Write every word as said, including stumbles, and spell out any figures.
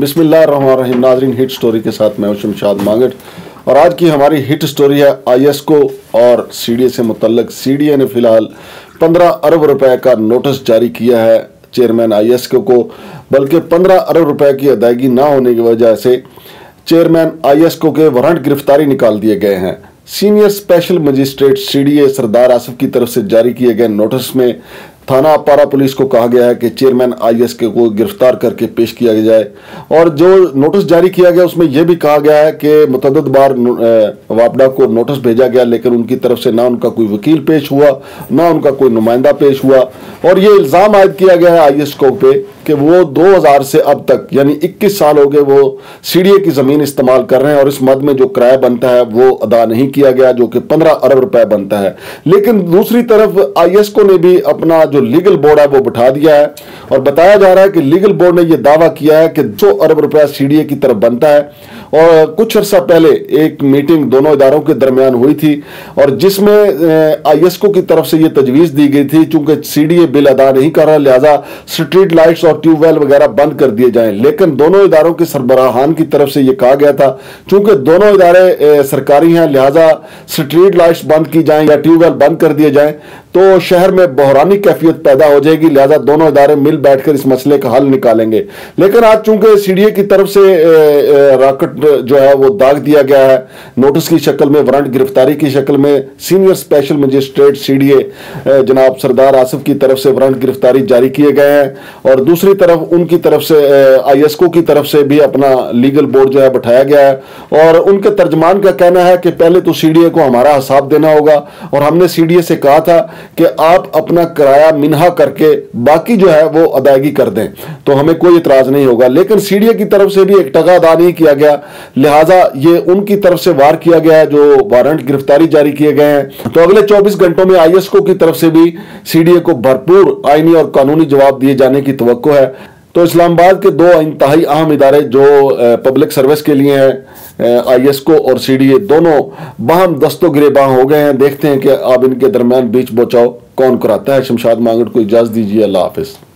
बिस्मिल्लाहिर्रहमानिर्रहीम। नाज़रीन, hit story के साथ मैं हूं शमशाद मांगट और आज की हमारी हिट स्टोरी है आईएसको और सीडीए से मुतल्लक। सीडीए ने फ़िलहाल पंद्रह अरब रुपए का नोटिस जारी किया है चेयरमैन आईएसको को, बल्कि पंद्रह अरब रुपए की अदायगी ना होने की वजह से चेयरमैन आईएसको के वारंट गिरफ्तारी निकाल दिए गए हैं। Senior special magistrate CDA Sardar Asif की तरफ से जारी किए गए नोटिस में थाना पारा पुलिस को कहा गया है कि चेयरमैन आईएसको को गिरफ्तार करके पेश किया जाए। और जो नोटिस जारी किया गया उसमें यह भी कहा गया है कि मुतअद्दिद बार वापडा को नोटिस भेजा गया, लेकिन उनकी तरफ से ना उनका कोई वकील पेश हुआ ना उनका कोई नुमाइंदा पेश हुआ। और ये इल्ज़ाम आयद किया गया है आईएसको पे कि वो दो हज़ार से अब तक यानी इक्कीस साल हो गए वो सीडीए की ज़मीन इस्तेमाल कर रहे हैं और इस मद में जो किराया बनता है वो अदा नहीं किया गया, जो कि पंद्रह अरब रुपए बनता है। लेकिन दूसरी तरफ आईएसको ने भी अपना जो लीगल बोर्ड है वो बिठा दिया है और बताया जा रहा है कि लीगल बोर्ड ने ये दावा किया है कि दो अरब रुपया सीडीए की तरफ बनता है। और कुछ अर्सा पहले एक मीटिंग दोनों इदारों के दरमियान हुई थी और जिसमें आईएसको की तरफ से ये तजवीज़ दी गई थी, चूंकि सीडीए बिल अदा नहीं कर रहा लिहाजा स्ट्रीट लाइट्स और ट्यूबवेल वगैरह बंद कर दिए जाएं। लेकिन दोनों इदारों के सरबराहान की तरफ से ये कहा गया था चूंकि दोनों इदारे सरकारी हैं लिहाजा स्ट्रीट लाइट्स बंद की जाएं या ट्यूबवेल बंद कर दिए जाएं तो शहर में बहरानी कैफियत पैदा हो जाएगी, लिहाजा दोनों इदारे मिल बैठकर इस मसले का हल निकालेंगे। लेकिन आज चूंकि सीडीए की तरफ से रॉकेट जो है वो दाग दिया गया है नोटिस की शक्ल में, वारंट गिरफ्तारी की शक्ल में। सीनियर स्पेशल मजिस्ट्रेट सीडीए जनाब सरदार आसिफ की तरफ से वारंट गिरफ्तारी जारी किए गए हैं और दूसरी तरफ उनकी तरफ से आईएसको की तरफ से भी अपना लीगल बोर्ड जो है बैठाया गया है। और उनके तर्जमान का कहना है कि पहले तो सीडीए को हमारा हिसाब देना होगा और हमने सीडीए से कहा था कि आप अपना किराया मिन्हा करके बाकी जो है वो अदायगी कर दें तो हमें कोई इतराज़ नहीं होगा। लेकिन सीडीए की तरफ से भी एक टका अदा नहीं किया गया, लिहाजा ये उनकी तरफ से वार किया गया है जो वारंट गिरफ्तारी जारी किए गए हैं। तो अगले चौबीस घंटों में आईएसको की तरफ से भी सीडीए को भरपूर आईनी और कानूनी जवाब दिए जाने की तवक्को है। तो इस्लामाबाद के दो इंतहाई अहम इदारे जो पब्लिक सर्विस के लिए हैं, आईएसको और सीडीए, दोनों बाहम दस्तो गिरेबां हो गए हैं। देखते हैं कि अब इनके दरमियान बीच बचाव कौन कराता है। शमशाद मांगट को इजाज़त दीजिए, अल्लाह हाफिज़।